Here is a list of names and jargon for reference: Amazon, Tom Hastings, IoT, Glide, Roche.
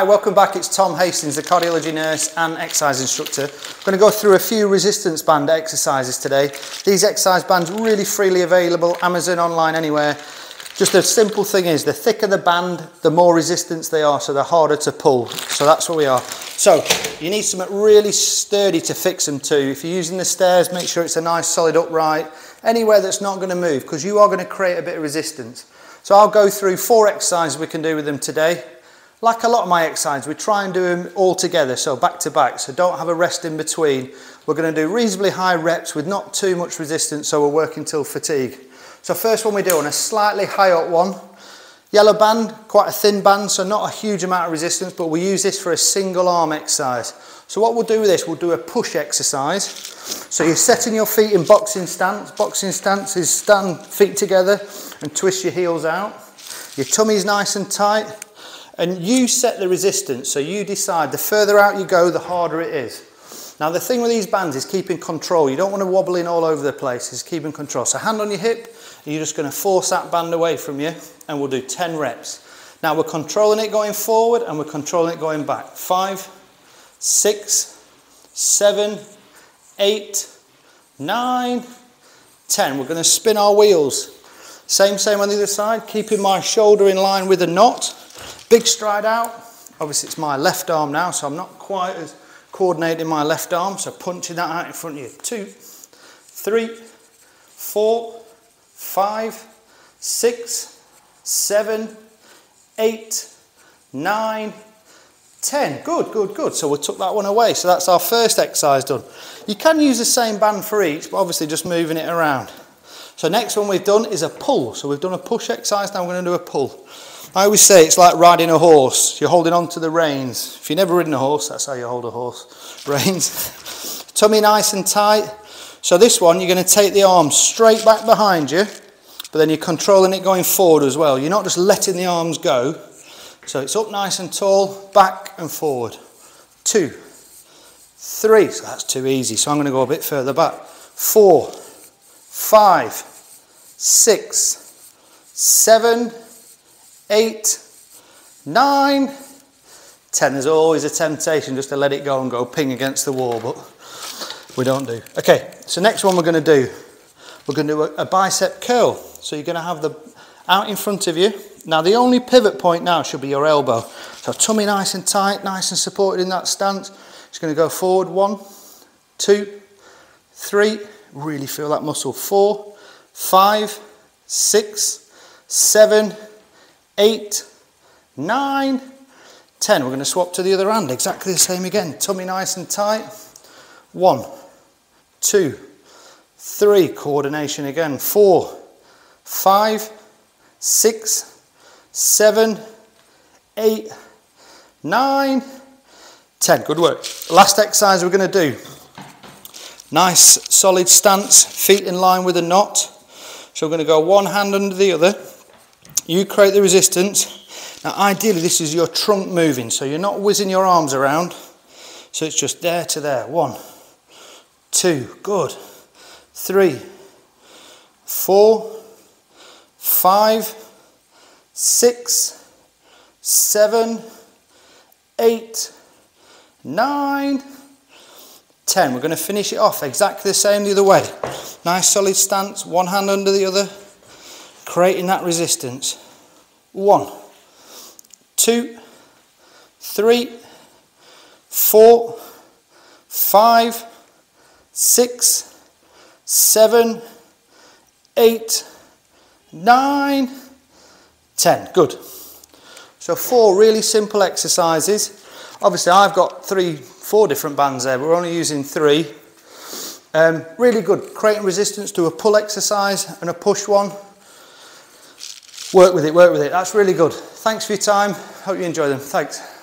Hi, welcome back. It's Tom Hastings, the cardiology nurse and exercise instructor. I'm going to go through a few resistance band exercises today. These exercise bands are really freely available, Amazon, online, anywhere. Just the simple thing is, the thicker the band, the more resistance they are, so they're harder to pull. So that's what we are. So you need something really sturdy to fix them to. If you're using the stairs, make sure it's a nice solid upright, anywhere that's not going to move, because you are going to create a bit of resistance. So I'll go through 4 exercises we can do with them today. Like a lot of my exercises, we try and do them all together, so back to back, so don't have a rest in between. We're going to do reasonably high reps with not too much resistance, so we're working till fatigue. So first one we do on a slightly high up one, yellow band, quite a thin band, so not a huge amount of resistance, but we use this for a single arm exercise. So what we'll do with this, we'll do a push exercise. So you're setting your feet in boxing stance. Boxing stance is stand feet together and twist your heels out. Your tummy's nice and tight. And you set the resistance, so you decide. The further out you go, the harder it is. Now the thing with these bands is keeping control. You don't want to wobble in all over the place, it's keeping control. So hand on your hip, and you're just going to force that band away from you, and we'll do 10 reps. Now we're controlling it going forward, and we're controlling it going back. 5, 6, 7, 8, 9, 10. We're going to spin our wheels. Same on the other side, keeping my shoulder in line with the knot. Big stride out. Obviously it's my left arm now, so I'm not quite as coordinated in my left arm, so punching that out in front of you. 2, 3, 4, 5, 6, 7, 8, 9, 10. Good. So we'll tuck that one away. So that's our first exercise done. You can use the same band for each, but obviously just moving it around. So next one we've done is a pull. So we've done a push exercise, now we're going to do a pull. I always say it's like riding a horse. You're holding on to the reins. If you've never ridden a horse, that's how you hold a horse. Reins. Tummy nice and tight. So this one, you're going to take the arms straight back behind you, but then you're controlling it going forward as well. You're not just letting the arms go. So it's up nice and tall, back and forward. 2, 3. So that's too easy. So I'm going to go a bit further back. 4, 5, 6, 7. 8, 9, 10. There's always a temptation just to let it go and go ping against the wall, but we don't do. Okay, so next one we're going to do a bicep curl. So you're going to have the out in front of you. Now the only pivot point now should be your elbow. So tummy nice and tight, nice and supported in that stance. It's going to go forward. 1, 2, 3. Really feel that muscle. 4, 5, 6, 7. 8, 9, 10. We're going to swap to the other hand, exactly the same again. Tummy nice and tight. 1, 2, 3. Coordination again. 4, 5, 6, 7, 8, 9, 10. Good work. Last exercise we're going to do. Nice solid stance, feet in line with a knot. So we're going to go one hand under the other. You create the resistance. Now ideally this is your trunk moving, so you're not whizzing your arms around. So it's just there to there. 1, 2, good. 3, 4, 5, 6, 7, 8, 9, 10. We're going to finish it off exactly the same the other way. Nice solid stance, one hand under the other. Creating that resistance. 1, 2, 3, 4, 5, 6, 7, 8, 9, 10. Good. So 4 really simple exercises. Obviously I've got 3, 4 different bands there, but we're only using 3. Really good. Creating resistance to a pull exercise and a push one. Work with it, work with it. That's really good. Thanks for your time. Hope you enjoy them. Thanks.